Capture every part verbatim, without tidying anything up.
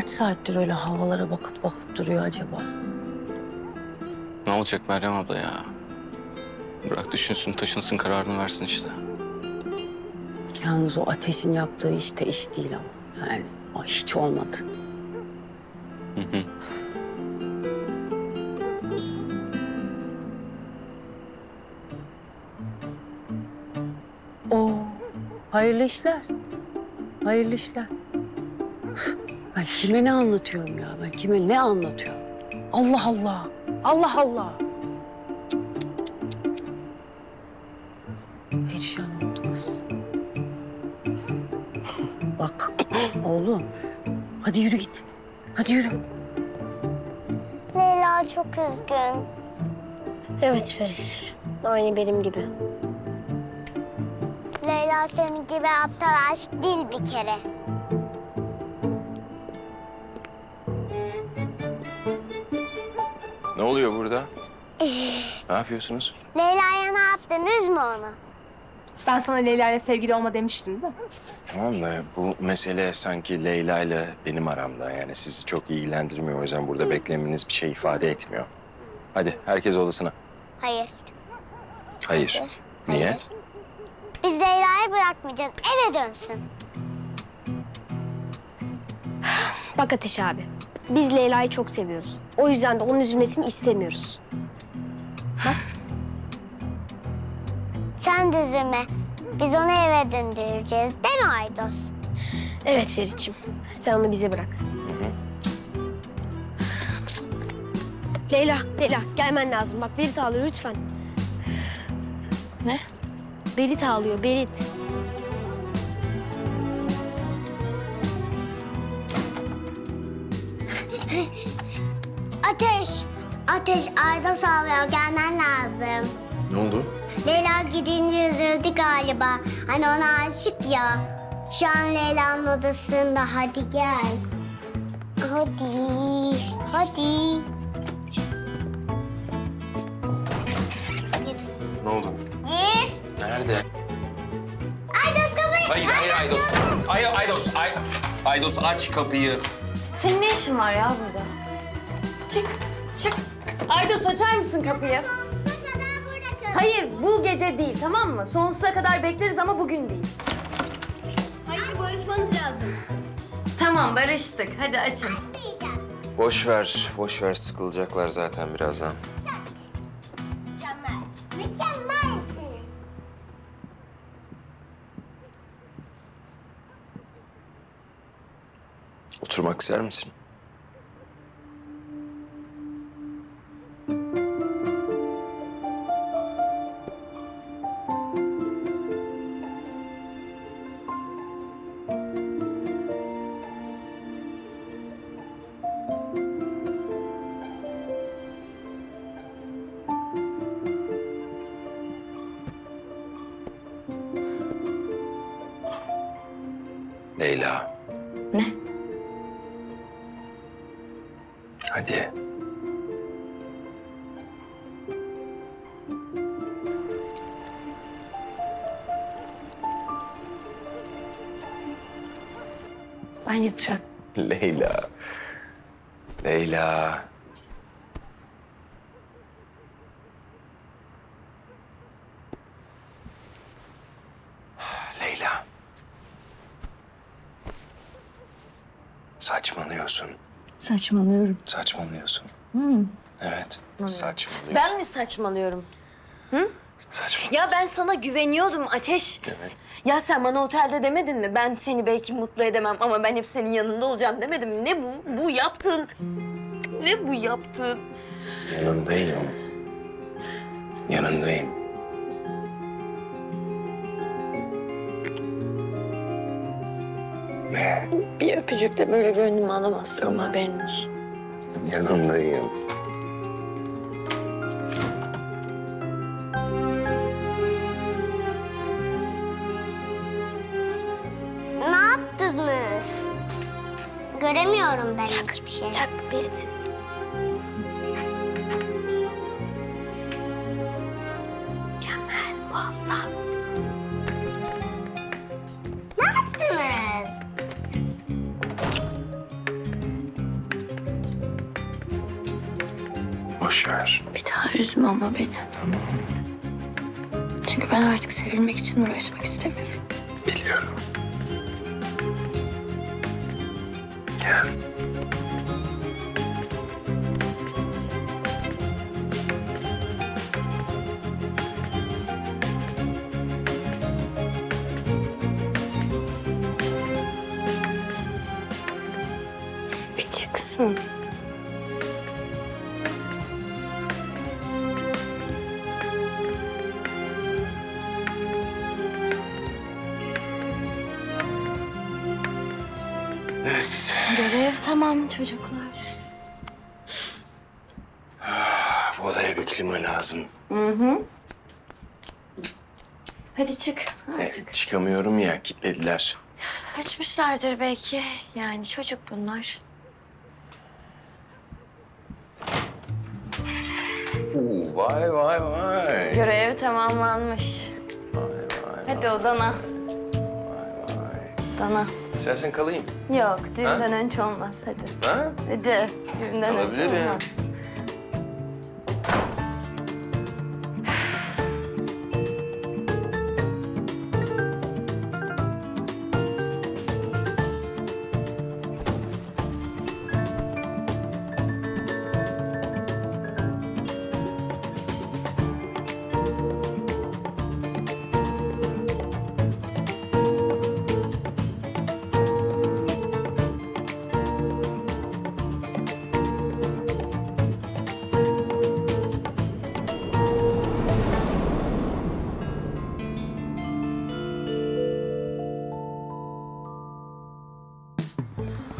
kaç saattir öyle havalara bakıp bakıp duruyor acaba? Ne olacak Meryem abla ya? Bırak düşünsün, taşınsın, kararını versin işte. Yalnız o Ateş'in yaptığı işte iş değil ama. Yani o hiç olmadı. Hı hı. Oo, hayırlı işler. Hayırlı işler. Ben kime ne anlatıyorum ya? Ben kime ne anlatıyorum? Allah Allah! Allah Allah! Perişan oldu kız. Bak oğlum, hadi yürü git. Hadi yürü. Leyla çok üzgün. Evet Ferit, aynı benim gibi. Leyla senin gibi aptal aşık değil bir kere. Ne oluyor burada? Ne yapıyorsunuz? Leyla'ya ne yaptın? Üzme onu. Ben sana Leyla'yla sevgili olma demiştim değil mi? Tamam da bu mesele sanki Leyla'yla benim aramda. Yani sizi çok ilgilendirmiyor. O yüzden burada beklemeniz bir şey ifade etmiyor. Hadi herkes odasına. Hayır. Hayır. Hayır. Niye? Hayır. Biz Leyla'yı bırakmayacağız. Eve dönsün. Bak Ateş abi. Biz Leyla'yı çok seviyoruz. O yüzden de onun üzülmesini istemiyoruz. Bak. Sen de üzülme. Biz onu eve döndüreceğiz. Değil mi Aydos? Evet Ferit'ciğim. Sen onu bize bırak. Leyla, Leyla gelmen lazım. Bak Berit ağlıyor lütfen. Ne? Berit ağlıyor, Berit. Ateş, Ateş Aydos ağlıyor. Gelmen lazım. Ne oldu? Leyla gidince üzüldü galiba. Hani ona aşık ya. Şu an Leyla'nın odasında. Hadi gel. Hadi, hadi. Ne oldu? Gir. Nerede? Aydos kapıyı. Hayır, hayır Aydos. Ay, Aydos, Ay, Aydos aç kapıyı. Senin ne işin var ya burada? Çık, çık. Aydos açar mısın kapıyı? Hayır, bu gece değil, tamam mı? Sonsuza kadar bekleriz ama bugün değil. Hayır, barışmanız lazım. Tamam, barıştık. Hadi açın. Boş ver, boş ver. Sıkılacaklar zaten birazdan. Mükemmel. Mükemmelsiniz. Oturmak ister misin? Leyla. Ne? Hadi. Ben yatacağım. Leyla. Leyla. Saçmalıyorsun. Saçmalıyorum. Saçmalıyorsun. Hmm. Evet, evet, saçmalıyorsun. Ben mi saçmalıyorum? Hı? Saçmalıyorsun. Ya ben sana güveniyordum Ateş. Evet. Ya sen bana otelde demedin mi? Ben seni belki mutlu edemem ama ben hep senin yanında olacağım demedim mi? Ne bu? Bu yaptın. Ne bu yaptın? Yanındayım. Yanındayım. Bir öpücük de böyle gönlümü alamazsın, tamam. Ama haberin olsun. Yanındayım. Ne yaptınız? Göremiyorum ben çak, hiçbir şey. Çak Berit. Mükemmel, muazzam. Boş ver. Bir daha üzme ama beni. Tamam. Çünkü ben artık sevilmek için uğraşmak istemiyorum. Biliyorum. Gel. Gıcıksın. Evet. Görev tamam çocuklar. Bu odaya bir klima lazım. Hı hı. Hadi çık artık. Evet, çıkamıyorum ya, kilitlediler. Kaçmışlardır belki. Yani çocuk bunlar. Oo, vay vay vay. Görev tamamlanmış. Vay vay. Hadi vay, odana. Vay vay. Odana. İstersen kalayım. Yok, düğünden ha? önce olmaz. Hadi. Ha? Hadi, düğünden kalabilir önce ya. Olmaz.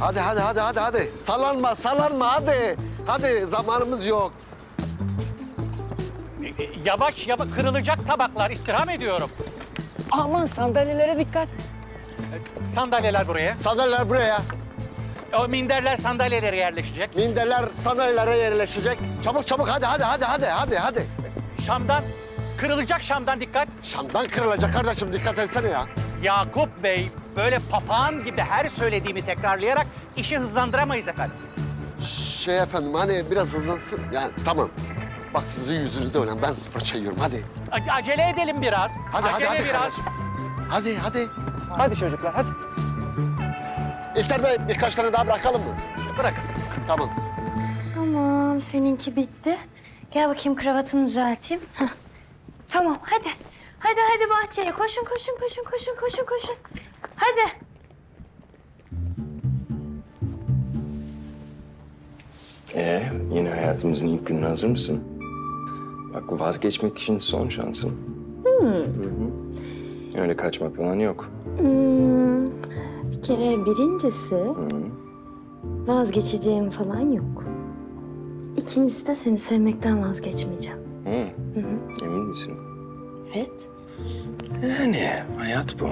Hadi, hadi, hadi, hadi, hadi. Sallanma, sallanma, hadi. Hadi, zamanımız yok. Yavaş, yavaş. Kırılacak tabaklar. İstirham ediyorum. Aman sandalyelere dikkat. Sandalyeler buraya. Sandalyeler buraya. O minderler sandalyelere yerleşecek. Minderler sandalyelere yerleşecek. Çabuk, çabuk. Hadi, hadi, hadi, hadi, hadi, hadi. Şamdan, kırılacak şamdan dikkat. Şamdan kırılacak kardeşim. Dikkat etsene ya. Yakup Bey, böyle papağan gibi her söylediğimi tekrarlayarak işi hızlandıramayız efendim. Şey efendim, hani biraz hızlansın yani, tamam. Bak sizin yüzünüzde olan ben sıfır çayıyorum, hadi. A acele edelim biraz. Hadi, acele hadi, hadi biraz. Hadi, hadi, hadi. Hadi çocuklar, hadi. İlter Bey, birkaç tane daha bırakalım mı? Bırakın. Tamam. Tamam, seninki bitti. Gel bakayım, kravatını düzelteyim. Heh. Tamam, hadi. Hadi, hadi bahçeye. Koşun, koşun, koşun, koşun, koşun, koşun. Hadi. Ee, yeni hayatımızın ilk gününe hazır mısın? Bak, vazgeçmek için son şansın. Hmm. Hı hı. Öyle kaçmak falan yok. Hmm. Bir kere birincisi... Hmm. ...vazgeçeceğim falan yok. İkincisi de seni sevmekten vazgeçmeyeceğim. Hmm. Hı hı. Emin misin? Evet. Yani hayat bu.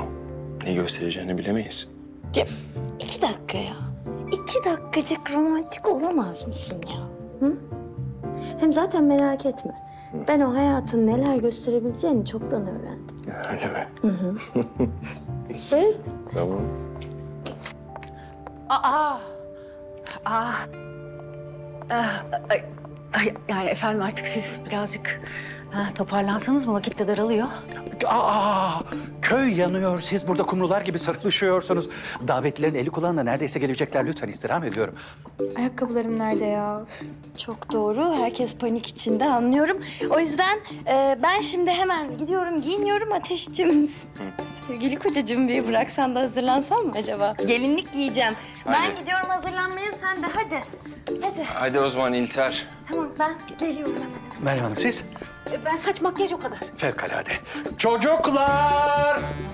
Ne göstereceğini bilemeyiz. Ya, iki dakika ya. İki dakikacık romantik olamaz mısın ya? Hı? Hem zaten merak etme. Hı. Ben o hayatın neler gösterebileceğini çoktan öğrendim. Öyle mi? Hı hı. Evet. Tamam. Aa! Aa! Ay, ay, yani efendim artık siz birazcık... Ha, toparlansanız mı? Vakit de daralıyor. Aa! Köy yanıyor. Siz burada kumrular gibi sırtlaşıyorsunuz. Davetlilerin eli kulağında neredeyse gelecekler. Lütfen istirham ediyorum. Ayakkabılarım nerede ya? Çok doğru. Herkes panik içinde, anlıyorum. O yüzden e, ben şimdi hemen gidiyorum, giyiniyorum Ateş'cim. Sevgili kocacığım, bir bıraksan da hazırlansam mı acaba? Gelinlik giyeceğim. Hadi. Ben gidiyorum hazırlanmaya, sen de hadi. Hadi. Hadi o zaman İlter. Tamam, ben geliyorum hemen. Meryem Hanım, siz? Ben saç makyaj o kadar. Fevkalade. Çocuklar!